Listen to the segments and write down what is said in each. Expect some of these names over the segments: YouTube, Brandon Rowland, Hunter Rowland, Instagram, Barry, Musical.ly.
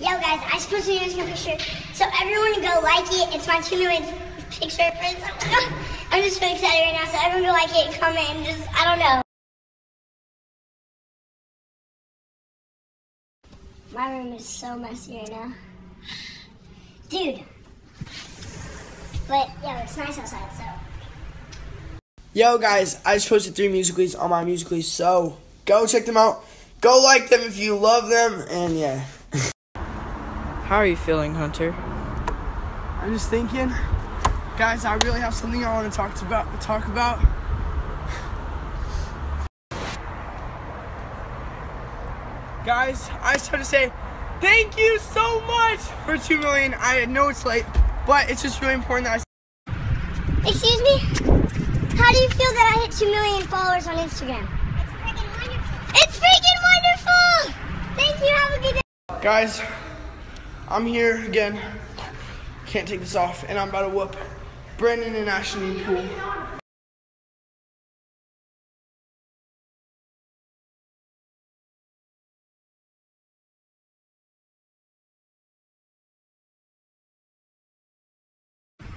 Yo guys, I just posted a musical picture, so everyone go like it. It's my 2 million picture friends. I'm just so excited right now, so everyone go like it and comment and just, I don't know. My room is so messy right now. Dude. But yeah, it's nice outside, so. Yo guys, I just posted 3 Musical.lys on my Musical.ly, so go check them out. Go like them if you love them, and yeah. How are you feeling, Hunter? I'm just thinking, guys, I really have something I want to talk about. Guys, I just have to say thank you so much for 2 million. I know it's late, but it's just really important that I... Excuse me? How do you feel that I hit 2 million followers on Instagram? It's freaking wonderful. It's freaking wonderful! Thank you, have a good day. Guys, I'm here again. Can't take this off, and I'm about to whoop Brandon and Ashley in pool.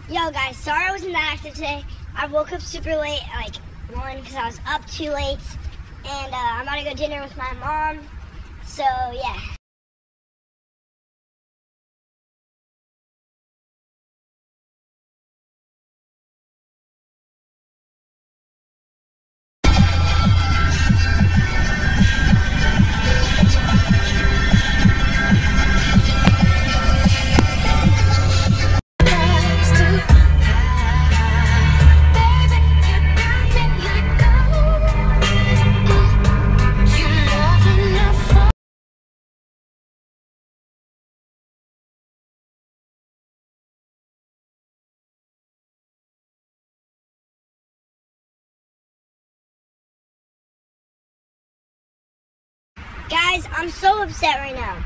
Yo guys, sorry I wasn't that active today. I woke up super late, like 1, because I was up too late, and I'm about to go to dinner with my mom, so yeah. Guys, I'm so upset right now.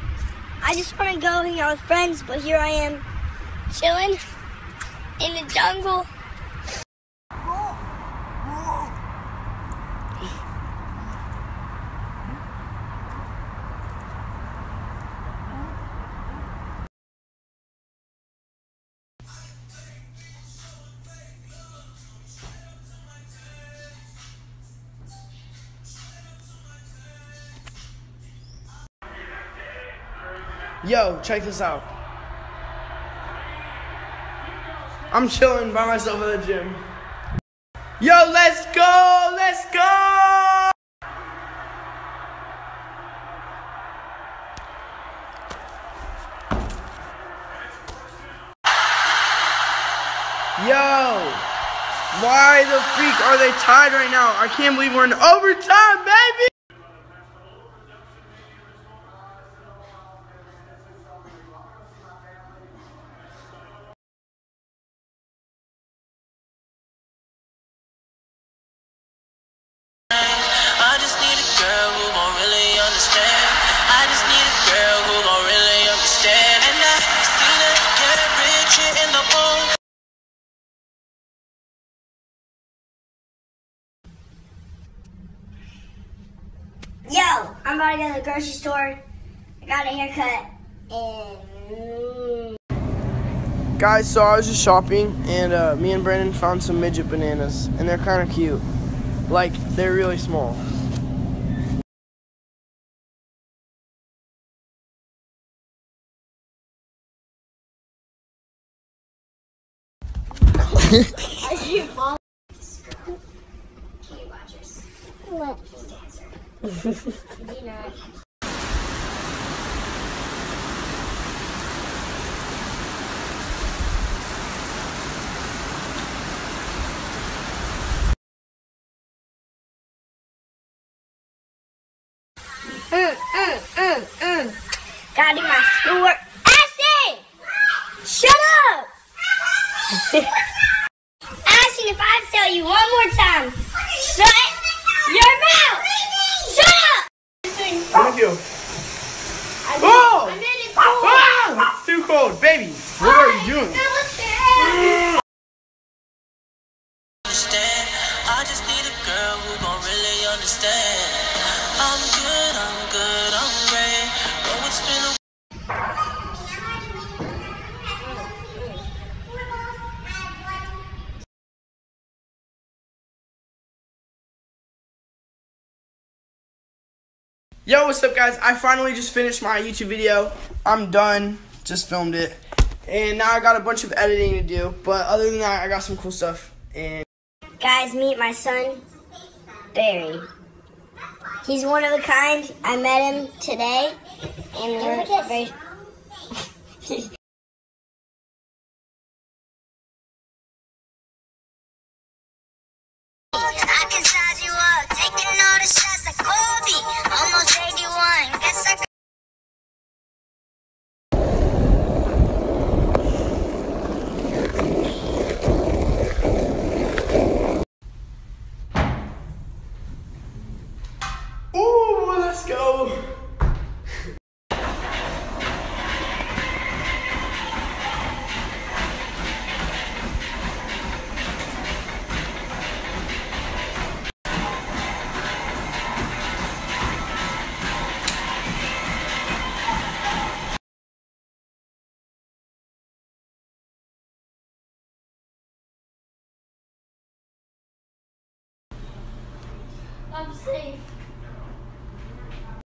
I just want to go hang out with friends, but here I am, chilling in the jungle. Yo, check this out. I'm chilling by myself at the gym. Yo, let's go! Let's go! Yo! Why the freak are they tied right now? I can't believe we're in overtime, baby! Yo, I'm about to go to the grocery store. I got a haircut and... Guys, so I was just shopping, and me and Brandon found some midget bananas, and they're kind of cute. Like, they're really small. I can't fall. Candy watchers. What? Gotta do my schoolwork. Ashton! Shut up! Ashton, if I tell you one more time, shut your mouth! Thank you. Oh! I'm in it cold. Ah, it's too cold, baby. What are you doing? Understand? I just need a girl who gon' really understand. I'm good, I'm great. Oh, it's been a Yo, what's up, guys? I finally just finished my YouTube video. I'm done. Just filmed it. And now I got a bunch of editing to do. But other than that, I got some cool stuff. And guys, meet my son, Barry. He's one of a kind. I met him today. And we're very... I'm safe.